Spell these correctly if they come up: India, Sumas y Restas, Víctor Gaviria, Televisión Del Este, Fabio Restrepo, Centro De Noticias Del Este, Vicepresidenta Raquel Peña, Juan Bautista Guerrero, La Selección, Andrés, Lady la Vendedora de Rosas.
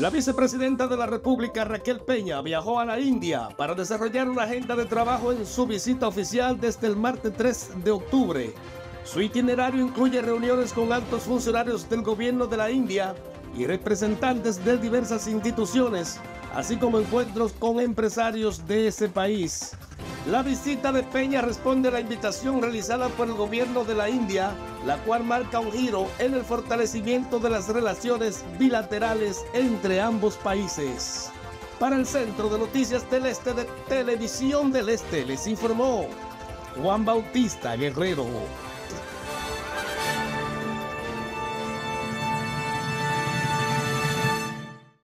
La vicepresidenta de la República, Raquel Peña, viajó a la India para desarrollar una agenda de trabajo en su visita oficial desde el martes 3 de octubre. Su itinerario incluye reuniones con altos funcionarios del gobierno de la India y representantes de diversas instituciones, así como encuentros con empresarios de ese país. La visita de Peña responde a la invitación realizada por el gobierno de la India, la cual marca un giro en el fortalecimiento de las relaciones bilaterales entre ambos países. Para el Centro de Noticias del Este de Televisión del Este, les informó Juan Bautista Guerrero.